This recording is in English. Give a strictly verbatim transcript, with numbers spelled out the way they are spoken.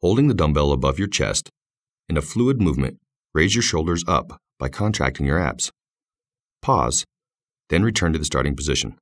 Holding the dumbbell above your chest, in a fluid movement, raise your shoulders up by contracting your abs. Pause, then return to the starting position.